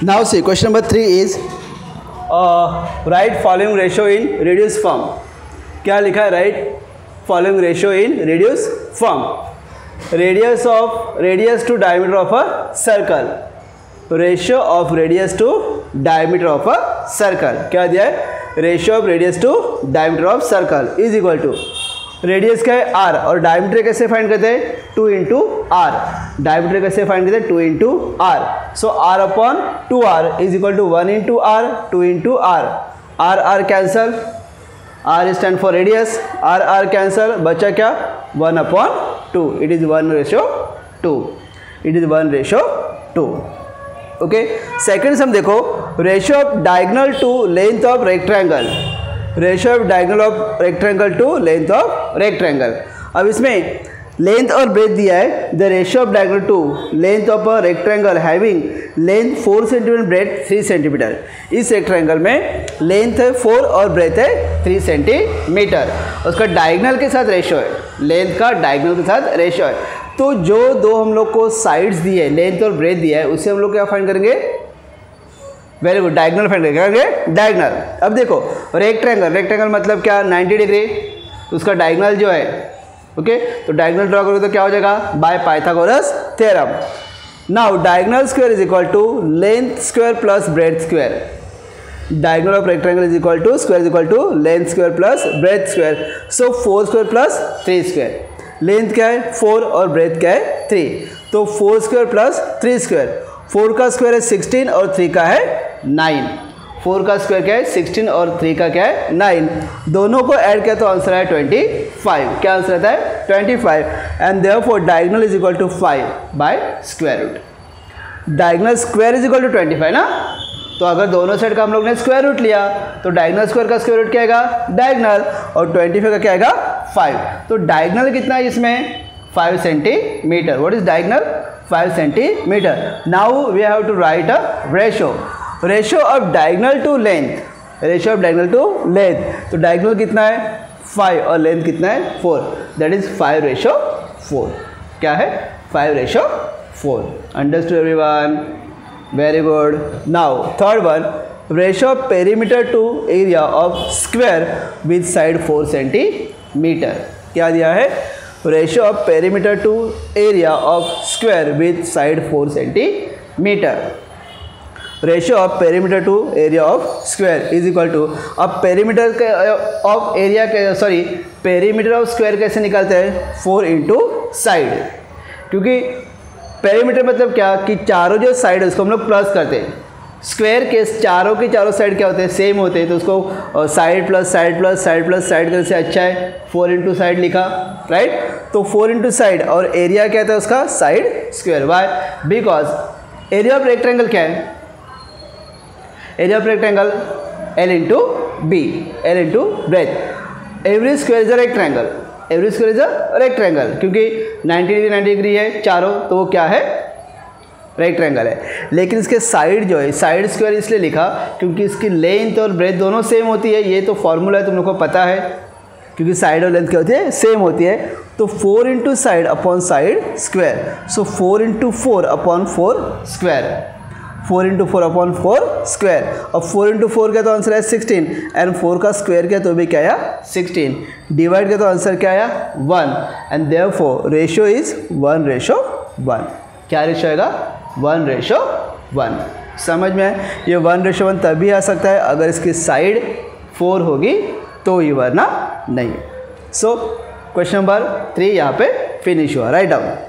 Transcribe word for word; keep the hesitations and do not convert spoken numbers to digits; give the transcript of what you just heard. Now see, question number three is uh, write following ratio in reduced form. क्या लिखा है? Write following ratio in reduce form. Radius of radius to diameter of a circle, ratio of radius to diameter of a circle. क्या दिया है? Ratio of radius to diameter of circle is equal to, radius क्या है R, और diameter कैसे find करते हैं? Two into R. Diameter कैसे फाइंड करते हैं? Two into R. So R upon two R is equal to one into are, two into R. R R cancel, R stand for radius, R R cancel, बचा क्या? One upon two. It is one ratio two. It is one ratio two. Okay, second sum देखो. Ratio of diagonal to length of rectangle, ratio of diagonal of rectangle to length of rectangle. अब इसमें length और breadth दिया है. The ratio of diagonal to length of a rectangle having length four centimetre, breath three centimetre. इस rectangle में length है four और breadth है थ्री सेंटीमीटर. उसका डायगनल के साथ रेशियो है, लेंथ का डायगनल के साथ रेशियो है. तो जो दो हम लोग को साइड्स दी है, लेंथ और ब्रेथ दिया है, उससे हम लोग क्या फाइंड करेंगे? वेरी गुड, डायगनल फाइंड करेंगे. डायगनल, अब देखो रेक्ट्रैंगल, रेक्ट्रैंगल मतलब क्या? Ninety degree. उसका डायगनल जो है, ओके okay? तो डायगनल ड्रॉ करोगे तो क्या हो जाएगा? By Pythagoras theorem. Now diagonal square is equal to length square plus breadth square. Diagonal of rectangle is equal to square is equal to length square plus breadth square. So four square plus three square. Length क्या है? Four और breadth क्या है? Three. तो four square plus three square. Four का square है sixteen और three का है नाइन. फोर का स्क्वायर क्या है? सिक्सटीन और थ्री का क्या है? नाइन. दोनों को ऐड किया तो आंसर है ट्वेंटी फाइव. क्या आंसर आता है? Twenty five. And therefore diagonal is equal to five by square root. Diagonal square is equal to twenty five ना. तो अगर दोनों साइड का हम लोग ने स्क्वायर रूट लिया तो डायगोनल स्क्वायर का स्क्वायर रूट क्या आएगा? डायगोनल. और ट्वेंटी फाइव का क्या आएगा? फाइव. तो डायगोनल कितना है इसमें? Five centimetre. What is diagonal? Five centimetre. Now we have to write a ratio. Ratio of diagonal to length, ratio of diagonal to length. तो डायगनल कितना है? फाइव और लेंथ कितना है? Four. That is five ratio four. क्या है? Five ratio four. Understood everyone? Very good. Now third one, ratio of perimeter to area of square with side four centimetre. क्या दिया है? Ratio of perimeter to area of square with side four centimetre. Ratio of perimeter to area of square is equal to, अब perimeter के of area के sorry perimeter of square कैसे निकालते हैं? Four into side. क्योंकि perimeter मतलब क्या कि चारों जो साइड है उसको हम लोग प्लस करते हैं. स्क्वायर के चारों के चारों साइड क्या होते हैं? सेम होते हैं. तो उसको side plus side plus side plus side करने से अच्छा है फोर इंटू साइड लिखा, राइट. तो फोर इंटू साइड और एरिया क्या था उसका? Side square. Why? Because area of rectangle क्या है? Area of rectangle L into B, L into breadth. Every square is a rectangle, every square is a rectangle. क्योंकि ninety degree ninety degree है चारों, तो वो क्या है? रेक्टेंगल है. लेकिन इसके साइड जो है, साइड स्क्वायर इसलिए लिखा क्योंकि इसकी लेंथ और ब्रेथ दोनों सेम होती है. ये तो फॉर्मूला है, तुम लोग को पता है. क्योंकि साइड और लेंथ क्या होती है? सेम होती है. तो four into side upon side square. So four into four upon four square. Four into four upon four square. और फोर इंटू फोर का तो आंसर है सिक्सटीन. एंड फोर का स्क्वायर किया तो भी क्या आया? सिक्सटीन. डिवाइड का तो आंसर क्या आया? One. And therefore ratio is one ratio one. क्या रेशियो आएगा? One ratio one. समझ में आए? ये वन रेशो वन तभी आ सकता है अगर इसकी साइड फोर होगी तो ही, वरना नहीं. सो क्वेश्चन नंबर थ्री यहाँ पे फिनिश हुआ. Write down.